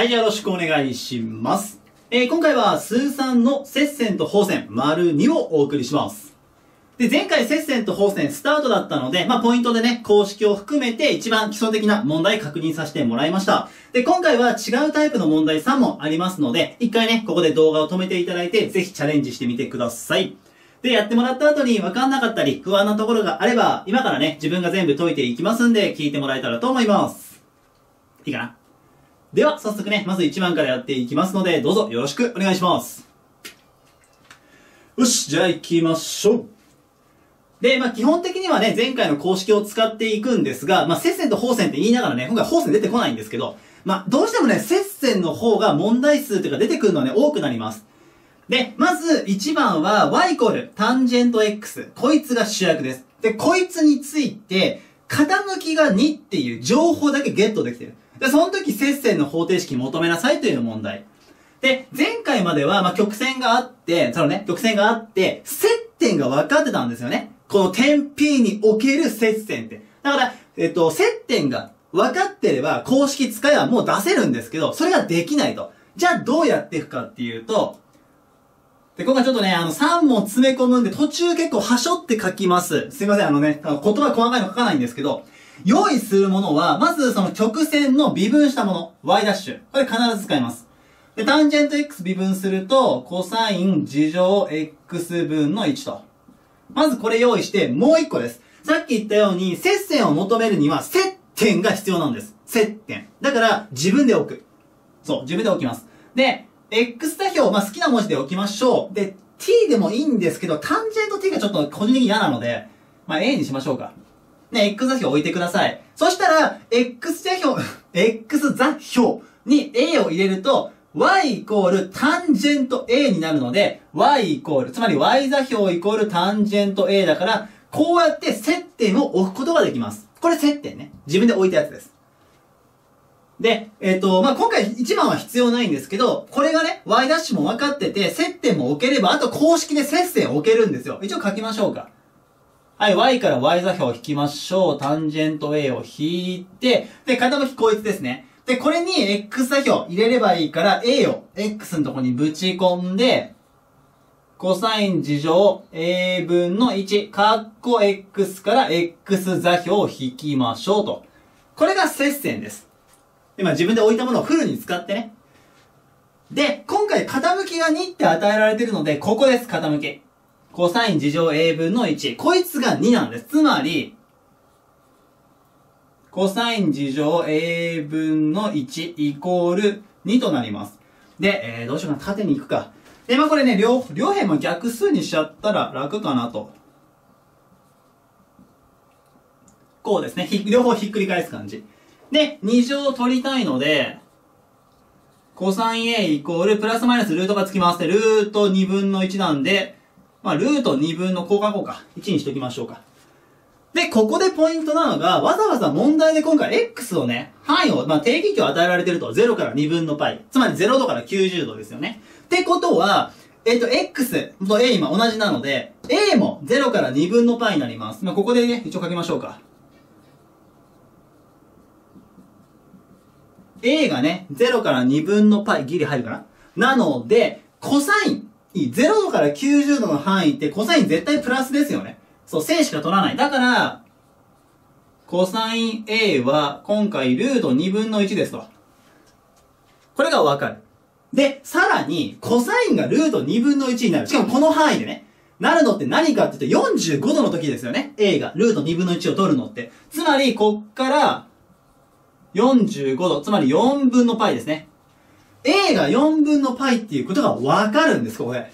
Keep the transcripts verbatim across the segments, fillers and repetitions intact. はい、よろしくお願いします。えー、今回は、数三の接線と放線、丸にをお送りします。で、前回接線と放線スタートだったので、まあ、ポイントでね、公式を含めて一番基礎的な問題確認させてもらいました。で、今回は違うタイプの問題さんもありますので、一回ね、ここで動画を止めていただいて、ぜひチャレンジしてみてください。で、やってもらった後に分かんなかったり、不安なところがあれば、今からね、自分が全部解いていきますんで、聞いてもらえたらと思います。いいかな？では、早速ね、まずいちばんからやっていきますので、どうぞよろしくお願いします。よし、じゃあ行きましょう。で、まあ、基本的にはね、前回の公式を使っていくんですが、まあ、接線と放線って言いながらね、今回放線出てこないんですけど、まあ、どうしてもね、接線の方が問題数というか出てくるのはね、多くなります。で、まずいちばんは y イコールタンジェント x。こいつが主役です。で、こいつについて、傾きがにっていう情報だけゲットできてる。で、その時接線の方程式求めなさいという問題。で、前回までは、まあ、曲線があって、そのね、曲線があって、接点が分かってたんですよね。この点 P における接線って。だから、えっと、接点が分かってれば公式使えばもう出せるんですけど、それができないと。じゃあどうやっていくかっていうと、で、今回ちょっとね、あの、さん問詰め込むんで途中結構はしょって書きます。すいません、あのね、言葉細かいの書かないんですけど、用意するものは、まずその曲線の微分したもの、y' これ必ず使います。で、タンジェント x 微分すると、コサイン次乗 x 分のいちと。まずこれ用意して、もう一個です。さっき言ったように、接線を求めるには、接点が必要なんです。接点。だから、自分で置く。そう、自分で置きます。で、x 座標、まあ、好きな文字で置きましょう。で、t でもいいんですけど、タンジェント t がちょっと個人的に嫌なので、まあ、a にしましょうか。ね、x 座標置いてください。そしたら、x 座標、x 座標に a を入れると、y イコールタンジェント a になるので、y イコール、つまり y 座標イコールタンジェント a だから、こうやって接点を置くことができます。これ接点ね。自分で置いたやつです。で、えっ、ー、と、まあ、今回いちばんは必要ないんですけど、これがね、y' も分かってて、接点も置ければ、あと公式で接線を置けるんですよ。一応書きましょうか。はい、y から y 座標を引きましょう。タンジェント a を引いて、で、傾きこいつですね。で、これに x 座標入れればいいから、a を x のとこにぶち込んで、コサイン次乗 a 分のいち、カッコ x から x 座標を引きましょうと。これが接線です。今自分で置いたものをフルに使ってね。で、今回傾きがにって与えられてるので、ここです、傾き。コサイン次乗 a 分のいち。こいつがになんです。つまり、コサイン次乗 a 分のいちイコールにとなります。で、えー、どうしようかな。縦に行くか。で、まあこれね、両、両辺も逆数にしちゃったら楽かなと。こうですね。ひ両方ひっくり返す感じ。で、に乗を取りたいので、コサイン a イコール、プラスマイナスルートがつきます。で、ルートにぶんのいちなんで、まあ、ルートにぶんの交換項か。いちにしときましょうか。で、ここでポイントなのが、わざわざ問題で今回 x をね、範囲を、まあ、定義域を与えられてると、ぜろからにぶんの π。つまりぜろどからきゅうじゅうどですよね。ってことは、えっと、x と a 今同じなので、a もぜろからにぶんの π になります。まあ、ここでね、一応書きましょうか。a がね、ぜろからにぶんの π、ギリ入るかな？なので、コサイン、ぜろどからきゅうじゅうどの範囲って、コサイン絶対プラスですよね。そう、正しか取らない。だから、コサイン a は、今回、ルートにぶんのいちですと。これがわかる。で、さらに、コサインがルートにぶんのいちになる。しかも、この範囲でね。なるのって何かって言うと、よんじゅうごどの時ですよね。a が、ルートにぶんのいちを取るのって。つまり、こっから、よんじゅうごど、つまりよんぶんの π ですね。a がよんぶんの π っていうことがわかるんです、ここで。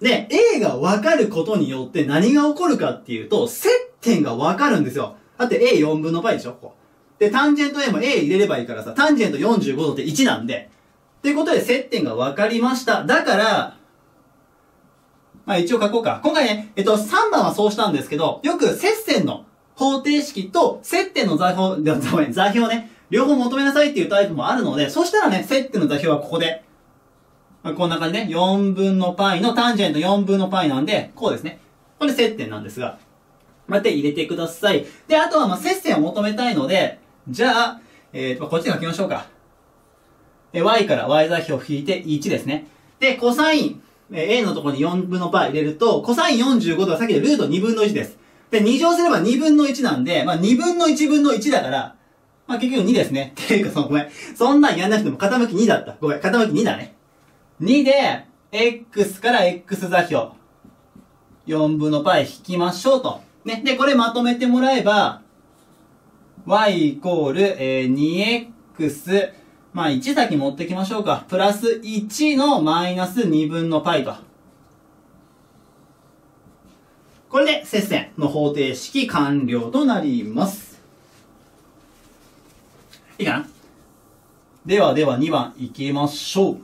で、a がわかることによって何が起こるかっていうと、接点がわかるんですよ。だって エーよんぶんの π でしょ、ここ。で、タンジェント a も a 入れればいいからさ、タンジェントよんじゅうごどっていちなんで。ということで、接点がわかりました。だから、まあ一応書こうか。今回ね、えっと、さんばんはそうしたんですけど、よく接線の方程式と接点の座標、座標ね、両方求めなさいっていうタイプもあるので、そしたらね、接点の座標はここで、まあ、こんな感じね、よんぶんの π のタンジェントよんぶんの π なんで、こうですね。これ接点なんですが、こうやって入れてください。で、あとはまあ接線を求めたいので、じゃあ、えーと、こっちで書きましょうか。y から y 座標を引いていちですね。で、コサイン、a のところによんぶんのパー入れると、コサインよんじゅうごどはさっきのルートにぶんのいちです。で、に乗すればにぶんのいちなんで、まあにぶんのいちぶんのいちだから、まあ結局にですね。っていうかその、ごめん。そんなんやんなくても傾きにだった。ごめん、傾きにだね。にで、x から x 座標、よんぶんのパー引きましょうと。ね。で、これまとめてもらえば、y イコール、えー、にエックス、まあいち先持ってきましょうか。プラスいちのマイナスにぶんの π と。これで接線の方程式完了となります。いいかな？ではではにばんいきましょう。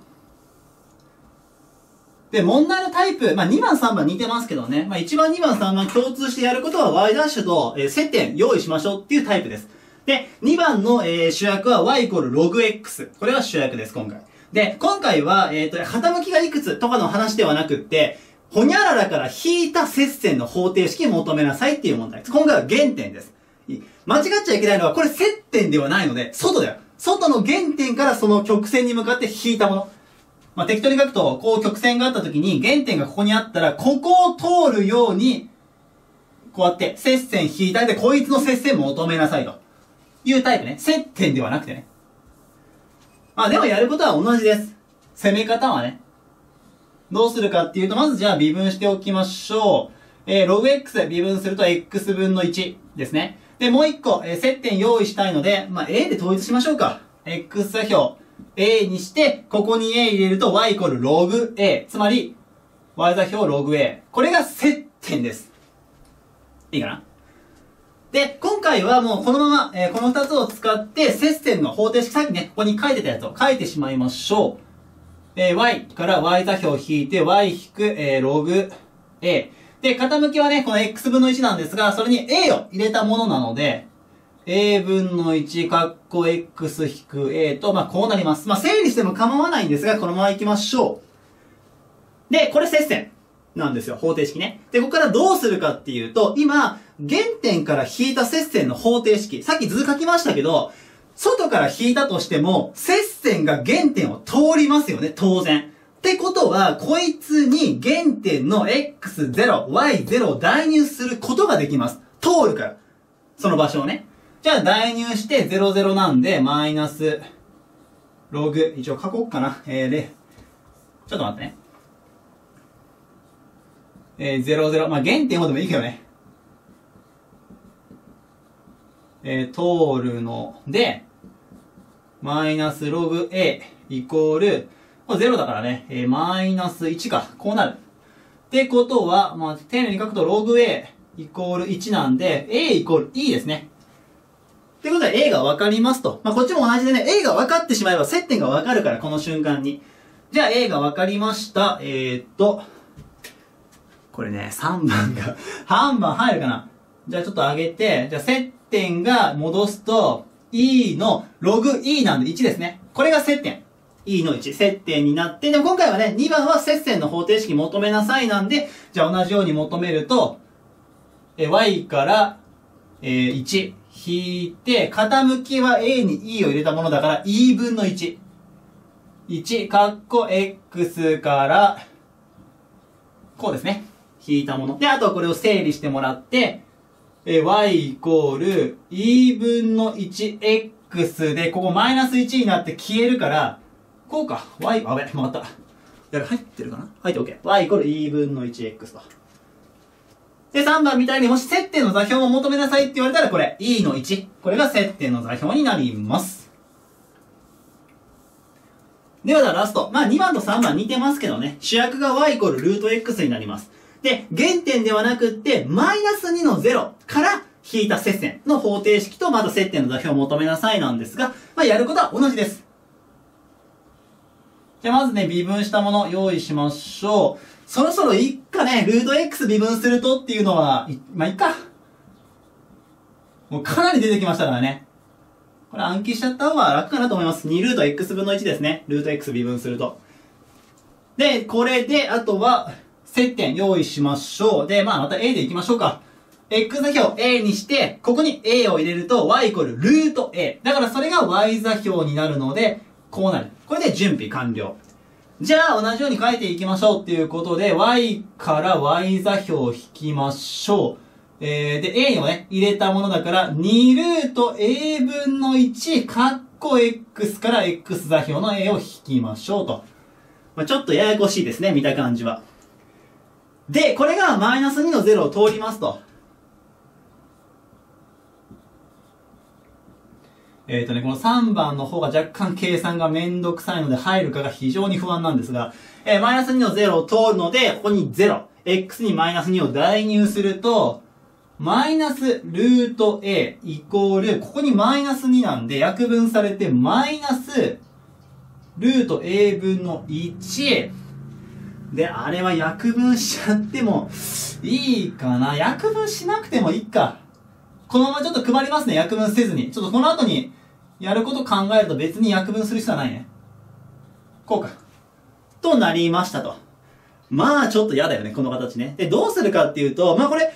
で、問題のタイプ、まあにばんさんばん似てますけどね。まあいちばんにばんさんばん共通してやることは y' と接点用意しましょうっていうタイプです。で、にばんの、えー、主役は y イコールログ x。これが主役です、今回。で、今回は、えっと、傾きがいくつとかの話ではなくって、ほにゃららから引いた接線の方程式求めなさいっていう問題です。今回は原点です。間違っちゃいけないのは、これ接点ではないので、外だよ。外の原点からその曲線に向かって引いたもの。まあ、適当に書くと、こう曲線があった時に、原点がここにあったら、ここを通るように、こうやって接線引いたりで、こいつの接線求めなさいと。いうタイプね。接点ではなくてね。まあでもやることは同じです。攻め方はね。どうするかっていうと、まずじゃあ微分しておきましょう。えー、ログ x 微分すると エックスぶんのいちですね。で、もう一個、えー、接点用意したいので、まあ a で統一しましょうか。x 座標 a にして、ここに a 入れると y イコールログ a。つまり、y 座標ログ a。これが接点です。いいかな？で、今回はもうこのまま、えー、このふたつを使って、接線の方程式、さっきね、ここに書いてたやつを書いてしまいましょう。えー、y から y 座標を引いて、y 引く、えー、ログ a。で、傾きはね、この xぶんのいちなんですが、それに a を入れたものなので、aぶんのいち、かっこ x 引く a と、まあ、こうなります。まあ、整理しても構わないんですが、このまま行きましょう。で、これ接線なんですよ、方程式ね。で、ここからどうするかっていうと、今、原点から引いた接線の方程式。さっき図書きましたけど、外から引いたとしても、接線が原点を通りますよね、当然。ってことは、こいつに原点の エックスゼロ、ワイゼロ を代入することができます。通るから。その場所をね。じゃあ、代入してゼロゼロなんで、マイナス、ログ、一応書こうかな。えー、で、ちょっと待ってね。えー、ゼロゼロ、まあ、原点ほどもいいけどね。えー、通るので、マイナスログ a イコール、これゼロだからね、えー、マイナスいちか。こうなる。ってことは、まあ、丁寧に書くとログ a イコールいちなんで、a イコール e ですね。ってことは a が分かりますと。まあ、こっちも同じでね、a が分かってしまえば接点が分かるから、この瞬間に。じゃあ a が分かりました。えー、っと、これね、さんばんが、半番入るかな。じゃあちょっと上げて、じゃあ接点が戻すと、e のログ e なんでいちですね。これが接点。e のいち、接点になって、でも今回はね、にばんは接線の方程式求めなさいなんで、じゃあ同じように求めると、え y から、えー、いち引いて、傾きは a に e を入れたものだから、イーぶんのいち。いち、かっこ x から、こうですね。引いたもの。で、あとはこれを整理してもらって、えー、y イコール イーぶんの いちエックス で、ここマイナスいちになって消えるから、こうか。y、あ、やべ、回った。やべ、入ってるかな？入って OK。y イコール イーぶんの いちエックス と。で、さんばんみたいにもし接点の座標を求めなさいって言われたら、これ、e のいち。これが接点の座標になります。では、ラスト。まあ、にばんとさんばん似てますけどね。主役が y イコールルート x になります。で、原点ではなくって、マイナスにのゼロから引いた接線の方程式とまた接点の座標を求めなさいなんですが、まあ、やることは同じです。じゃあまずね、微分したもの用意しましょう。そろそろいっかね、ルート x 微分するとっていうのは、いまあ、いっか。もうかなり出てきましたからね。これ暗記しちゃった方が楽かなと思います。にルート x 分のいちですね。ルート x 微分すると。で、これで、あとは、接点用意しましょう。で、まあまた a でいきましょうか。x 座標 a にして、ここに a を入れると y イコールルート a。だからそれが y 座標になるので、こうなる。これで準備完了。じゃあ、同じように書いていきましょうっていうことで、y から y 座標を引きましょう。えー、で、a をね、入れたものだから、にルート a 分のいち、カッコ x から x 座標の a を引きましょうと。まあ、ちょっとややこしいですね、見た感じは。で、これがマイナスにのゼロを通りますと。えっとね、このさんばんの方が若干計算がめんどくさいので入るかが非常に不安なんですが、えー、マイナスにのゼロを通るので、ここにゼロ。x にマイナスにを代入すると、マイナスルート a イコール、ここにマイナスになんで、約分されてマイナスルート a 分のいち。で、あれは約分しちゃってもいいかな。約分しなくてもいいか。このままちょっと配りますね。約分せずに。ちょっとこの後にやること考えると別に約分する必要はないね。こうか。となりましたと。まあちょっと嫌だよね、この形ね。で、どうするかっていうと、まあこれ、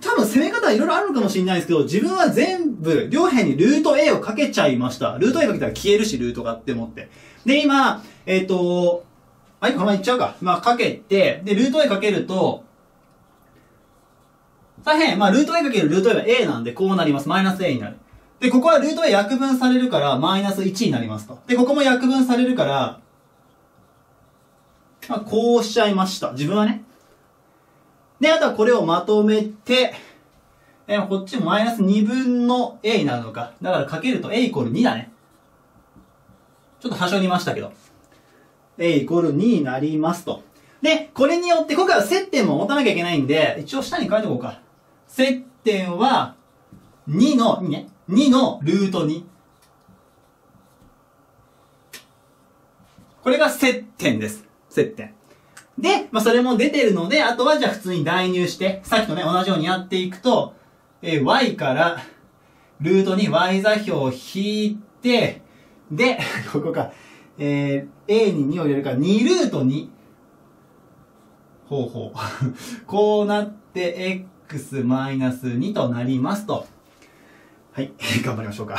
多分攻め方はいろいろあるのかもしれないですけど、自分は全部、両辺にルート A をかけちゃいました。ルート A かけたら消えるし、ルートがって思って。で、今、えっと、はい、このままいっちゃうか。まあかけて、で、ルート A かけると、大変、まあ、ルート A かけるルート A は A なんで、こうなります。マイナス A になる。で、ここはルート A 約分されるから、マイナスいちになりますと。で、ここも約分されるから、まあ、こうしちゃいました。自分はね。で、あとはこれをまとめて、え、こっちもマイナスにぶんの A になるのか。だから、かけると A イコールにだね。ちょっと端折りましたけど。A イコールにになりますと。で、これによって、今回は接点も持たなきゃいけないんで、一応下に書いておこうか。接点は、にの、にね。にのルートに。これが接点です。接点。で、まあ、それも出てるので、あとはじゃあ普通に代入して、さっきとね、同じようにやっていくと、えー、y から、ルートに y 座標を引いて、で、ここか、えー、a ににを入れるから、にルートに。ほうほう。こうなって、x-に となりますと。はい。頑張りましょうか。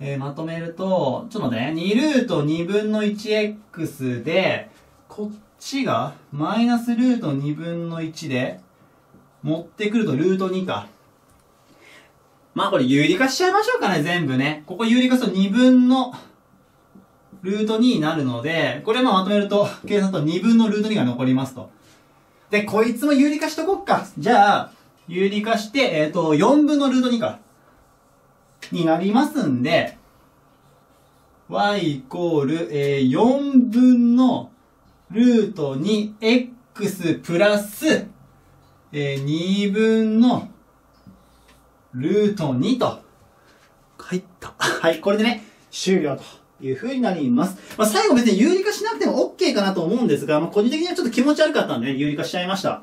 えー、まとめると、ちょっと待ってね。にルートにぶんの いちエックス で、こっちがマイナスルートにぶんのいちで、持ってくるとルートにか。まあこれ有理化しちゃいましょうかね、全部ね。ここ有理化するとにぶんのルートにになるので、これまあまとめると、計算とにぶんのルートにが残りますと。で、こいつも有理化しとこっか。じゃあ、有理化して、えっと、よんぶんのルートにか。になりますんで、y イコール、えー、よんぶんのルート にエックス プラス、えー、にぶんのルートにと。入った。はい、これでね、終了と。いう風になります。まあ、最後別に有理化しなくても OK かなと思うんですが、まあ、個人的にはちょっと気持ち悪かったんで、ね、有理化しちゃいました。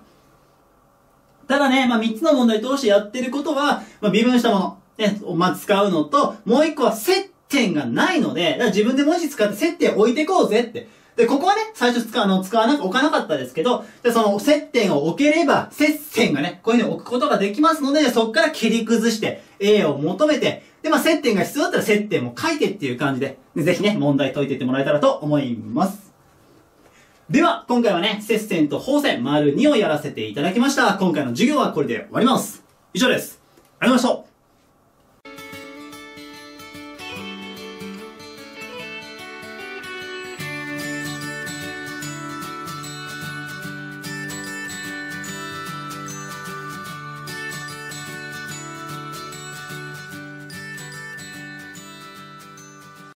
ただね、まあ、みっつの問題通してやってることは、まあ、微分したもの、ね、をまあ、使うのと、もういっこは接点がないので、だから自分で文字使って接点を置いていこうぜって。で、ここはね、最初使うの、使わなく、置かなかったですけど、で、その接点を置ければ、接線がね、こういう風に置くことができますので、そっから切り崩して、A を求めて、で、まあ、接点が必要だったら接点も書いてっていう感じで、ぜひね、問題解いていってもらえたらと思います。では、今回はね、接線と方線、丸にをやらせていただきました。今回の授業はこれで終わります。以上です。ありがとうございました。